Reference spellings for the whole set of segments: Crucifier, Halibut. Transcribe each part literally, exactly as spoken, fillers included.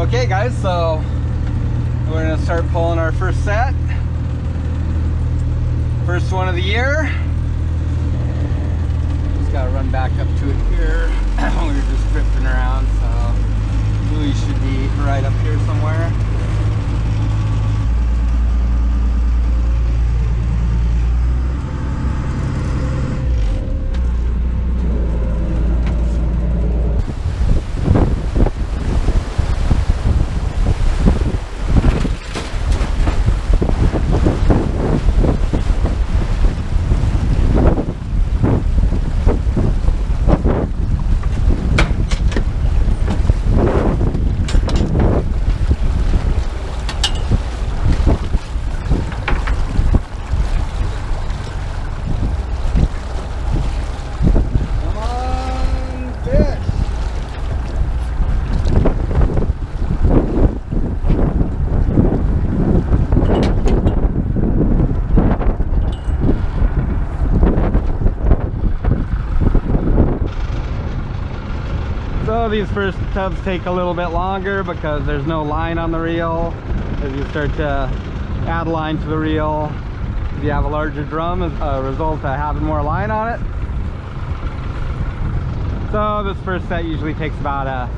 Okay guys, so we're gonna start pulling our first set. First one of the year. Just gotta run back up to it here. We were just drifting around, so Louis should be right up here somewhere. These first tubs take a little bit longer because there's no line on the reel. As you start to add line to the reel, if you have a larger drum as a result of having more line on it. So this first set usually takes about a,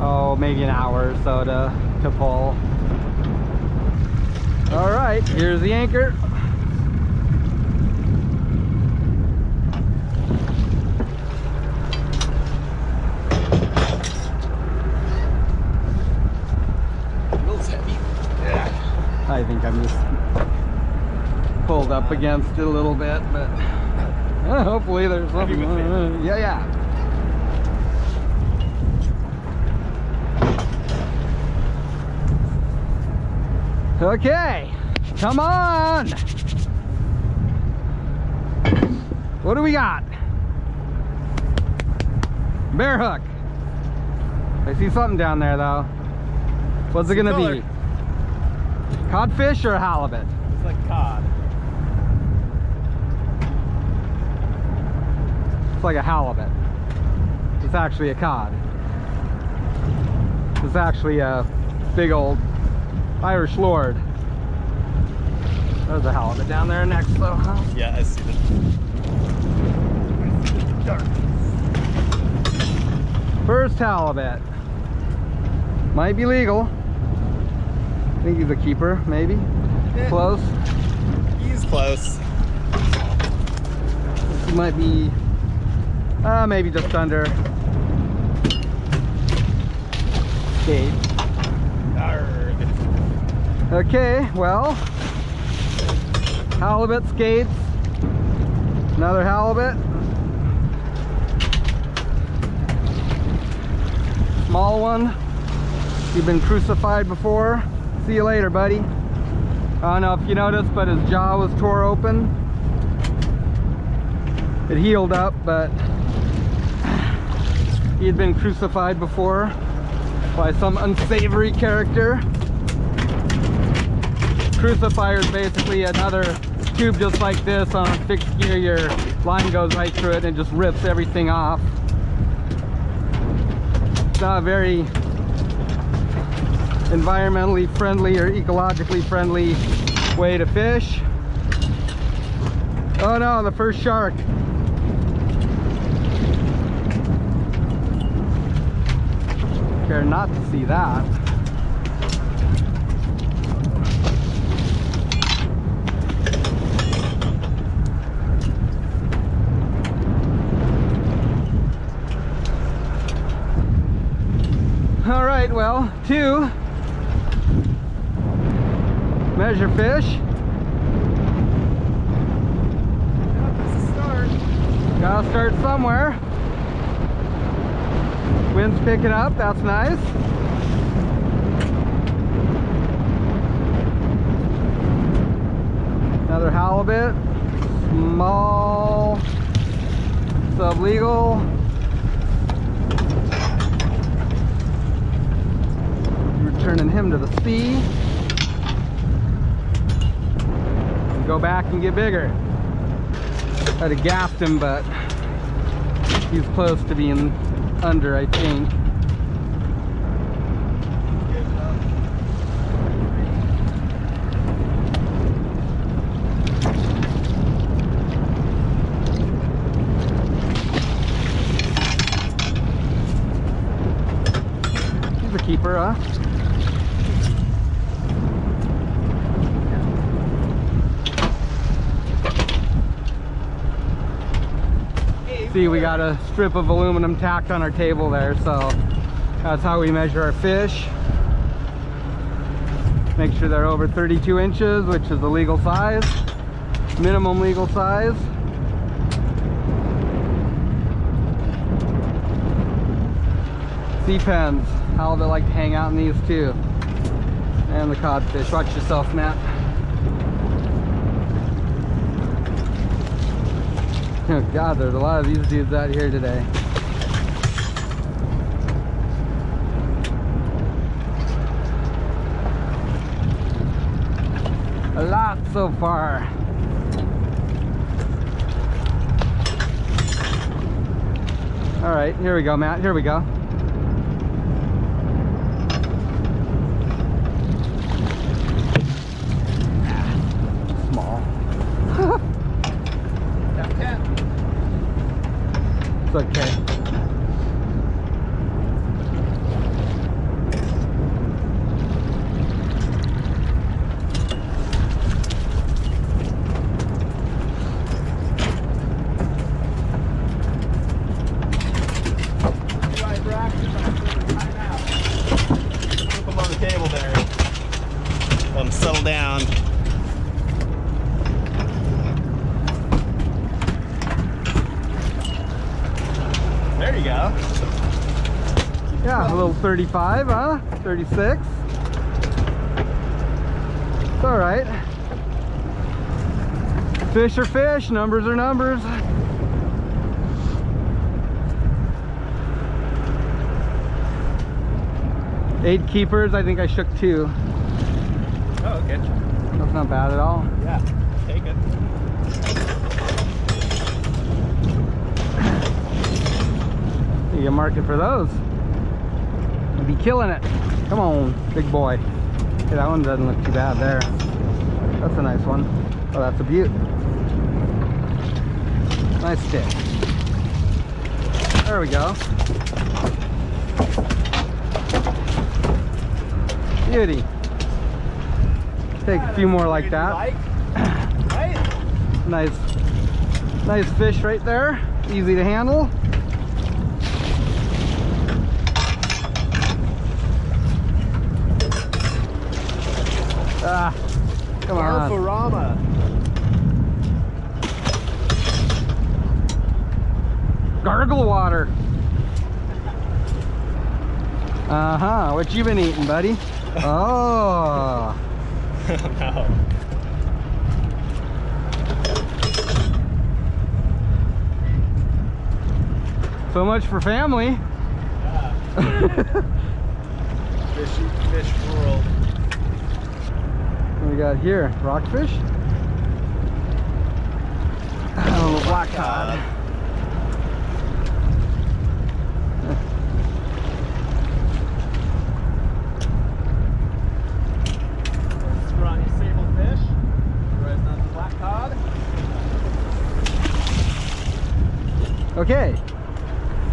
oh, maybe an hour or so to, to pull. All right, here's the anchor. I think I'm just pulled up against it a little bit, but uh, hopefully there's something. Uh, yeah, yeah. Okay, come on. What do we got? Bear hook. I see something down there though. What's it gonna be? Codfish or halibut? It's like cod. It's like a halibut. It's actually a cod. It's actually a big old Irish Lord. There's a halibut down there next though, huh? Yeah, I see that. I see the dark. First halibut. Might be legal. I think he's a keeper, maybe. Yeah. Close. He's close. He might be, uh, maybe just under. Okay. Okay, well, halibut skates. Another halibut. Small one. You've been crucified before. See you later, buddy. I don't know if you noticed, but his jaw was tore open. It healed up, but he had been crucified before by some unsavory character. Crucifier is basically another tube just like this on a fixed gear. Your line goes right through it and just rips everything off. It's not very environmentally friendly or ecologically friendly way to fish. Oh no, the first shark. Care not to see that. All right, well, two. Measure fish. Start. Gotta start somewhere. Wind's picking up, that's nice. Another halibut. Small. Sublegal. Returning him to the sea. Go back and get bigger. I'd have gaffed him, but he's close to being under, I think. He's a keeper, huh? See, we got a strip of aluminum tacked on our table there, so that's how we measure our fish. Make sure they're over thirty-two inches, which is the legal size, minimum legal size. Sea pens, halibut like to hang out in these too. And the codfish, watch yourself, Matt. Oh God, there's a lot of these dudes out here today. A lot so far. All right, here we go, Matt, here we go. Okay. Yeah, a little thirty-five, huh? thirty-six. It's all right. Fish are fish, numbers are numbers. Eight keepers, I think I shook two. Oh, okay. That's not bad at all. Yeah, take it. You can market for those. Be killing it. Come on, big boy. Hey, that one doesn't look too bad there. That's a nice one. Oh, that's a beaut. Nice stick. There we go. Beauty. Take a few more like that. Nice, nice fish right there. Easy to handle. Ah, come on. Alpharama. Gargle water. Uh-huh. What you been eating, buddy? Oh. No. So much for family. Yeah. Fishy fish world. We got here rockfish, oh, black cod. Scrawny sable fish, rise on the black cod. Okay,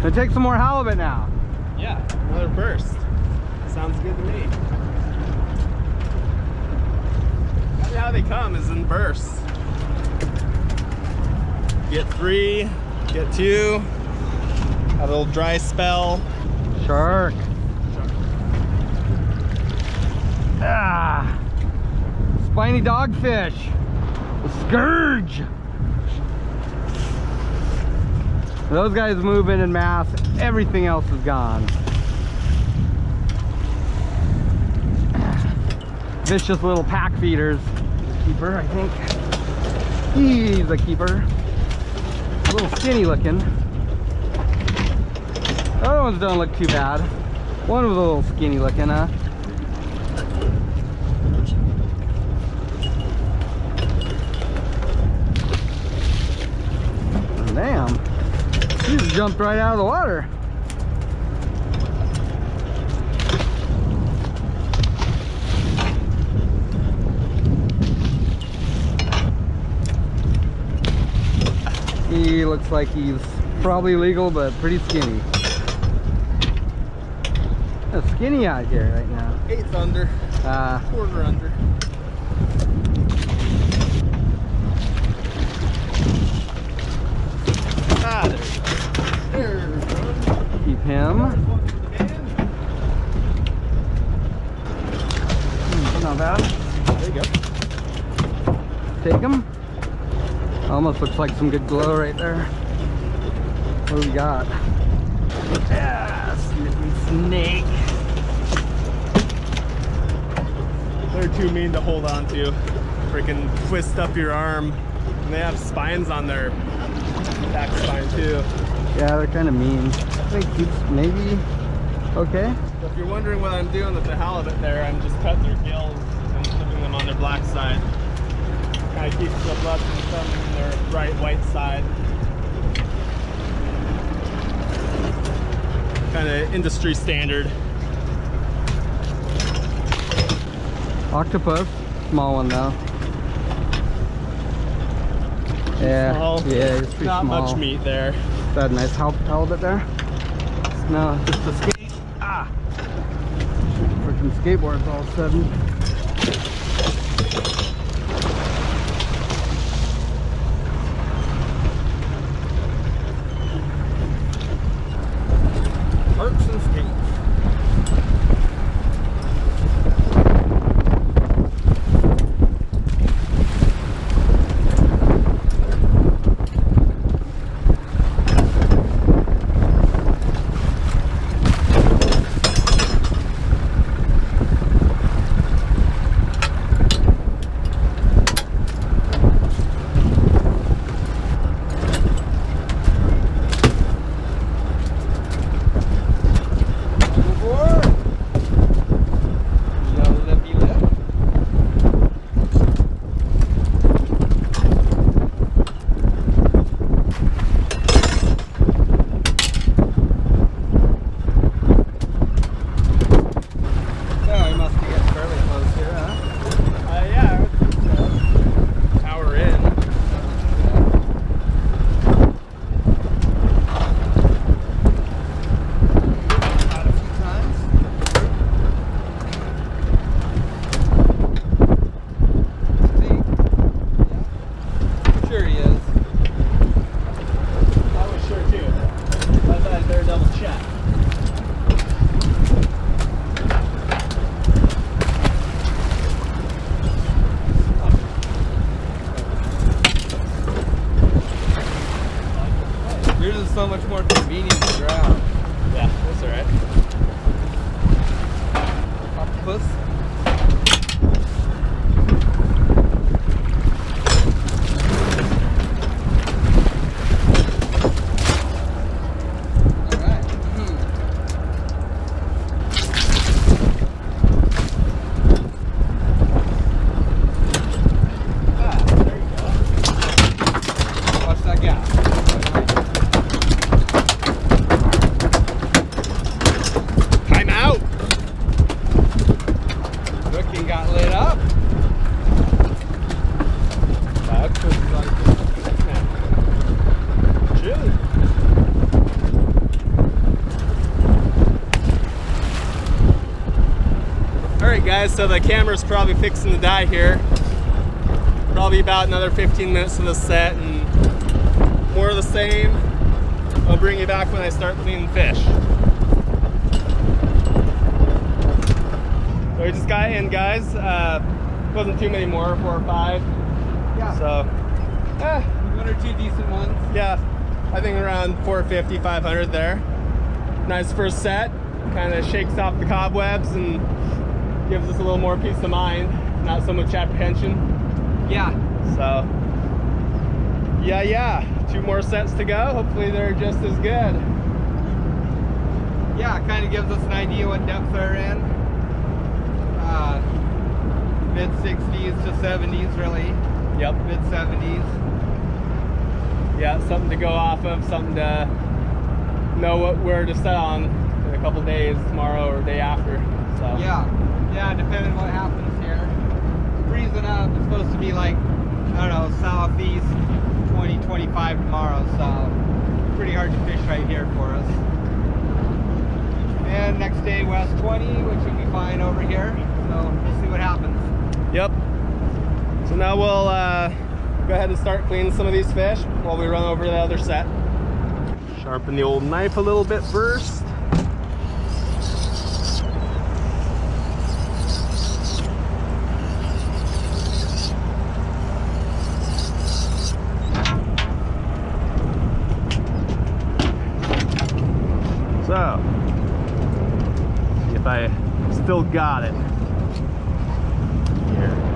so take some more halibut now. Yeah, another burst. Sounds good to me. How they come is in bursts. Get three, get two, have a little dry spell. Shark. Shark. Ah, spiny dogfish. The scourge. Those guys move in in mass. Everything else is gone. Vicious little pack feeders. Keeper, I think. He's a keeper. A little skinny looking. Other ones don't look too bad. One was a little skinny looking, huh? Damn. He just jumped right out of the water. He looks like he's probably legal, but pretty skinny. That's skinny out here right now. Eighth under. Uh, Quarter under. Ah, there we go. There. Keep him. Hmm, not bad. There you go. Take him. Almost looks like some good glow right there. What do we got? Ah, snake. They're too mean to hold on to. Freaking twist up your arm. And they have spines on their back spine too. Yeah, they're kind of mean. I think it's maybe okay. If you're wondering what I'm doing with the halibut there, I'm just cutting their gills and flipping them on their black side. Kind of keeps the left and some on their bright white side. Kind of industry standard. Octopus, small one though. Yeah, small. Yeah, it's pretty Not small. Not much meat there. Is that a nice halibut there? No, just a skate. Ah! Freaking skateboards all of a sudden. Harps and skates. So much more convenient to grab. Yeah, that's alright. Octopus. Alright. Hmm. Ah, there you go. Watch that gap. Guys, so the camera's probably fixing to die here. Probably about another fifteen minutes of the set and more of the same. I'll bring you back when I start cleaning fish. So we just got in, guys. Uh, wasn't too many more, four or five. Yeah. So, eh. One or two decent ones. Yeah, I think around four fifty, five hundred there. Nice first set. Kind of shakes off the cobwebs and gives us a little more peace of mind, not so much apprehension. Yeah. So, yeah, yeah. Two more sets to go. Hopefully they're just as good. Yeah, it kind of gives us an idea what depth they're in. Uh, mid sixties to seventies, really. Yep. mid seventies. Yeah, something to go off of, something to know what where to set on in a couple days, tomorrow or day after. So. Yeah. Yeah, depending on what happens here. Freezing up, it's supposed to be like, I don't know, southeast twenty, twenty-five tomorrow, so pretty hard to fish right here for us. And time next day west twenty, which will be fine over here. So we'll see what happens. Yep. So now we'll uh, go ahead and start cleaning some of these fish while we run over to the other set. Sharpen the old knife a little bit first. So, see if I still got it. Here.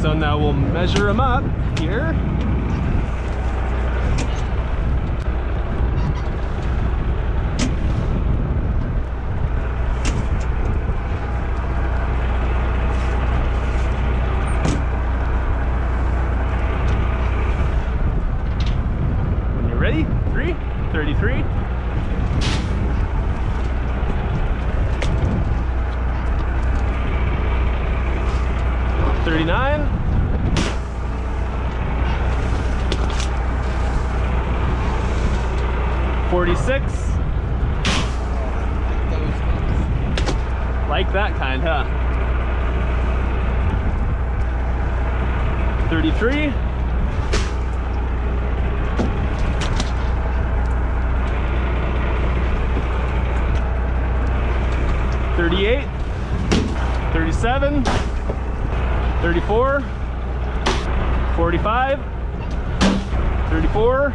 So now we'll measure them up here. When you're ready, three, thirty-three. thirty-nine. forty-six. Like that kind, huh? thirty-three. thirty-eight. thirty-seven. thirty-four, forty-five, thirty-four,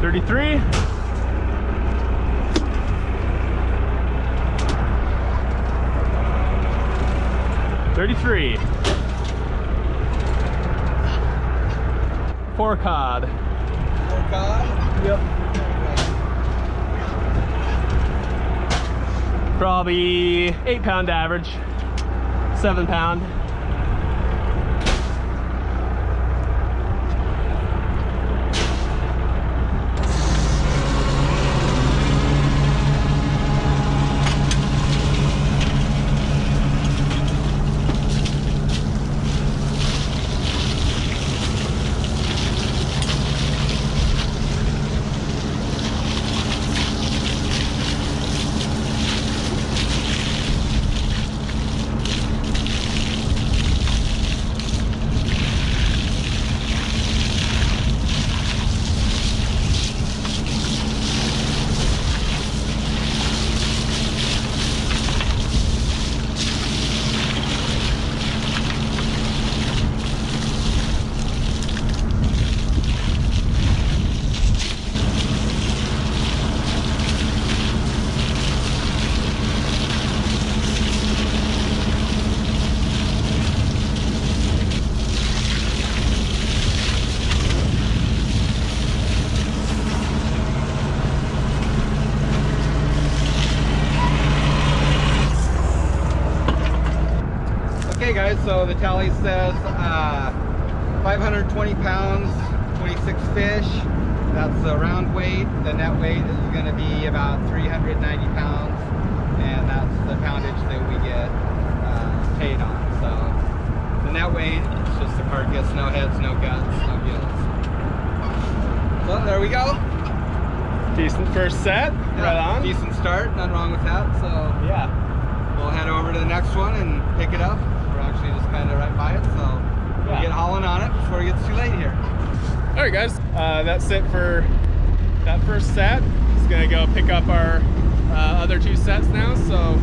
thirty-three, thirty-three. Four cod. Four cod? Yep. Probably eight pound average, seven pound. So the tally says uh, five hundred twenty pounds, twenty-six fish. That's the round weight. The net weight is going to be about three hundred ninety pounds, and that's the poundage that we get uh, paid on. So the net weight, it's just the carcass, no heads, no guts, no gills. So there we go. Decent first set. Yeah, right on. Decent start. Nothing wrong with that. So yeah, we'll head over to the next one and pick it up. Just kind of right by it, so yeah. We'll get hauling on it before it gets too late here. All right, guys, uh, that's it for that first set. Just gonna go pick up our uh, other two sets now. So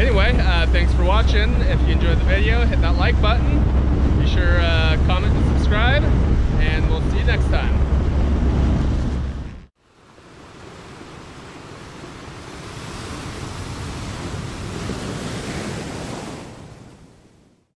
anyway, uh, thanks for watching. If you enjoyed the video, hit that like button. Be sure uh, comment and subscribe.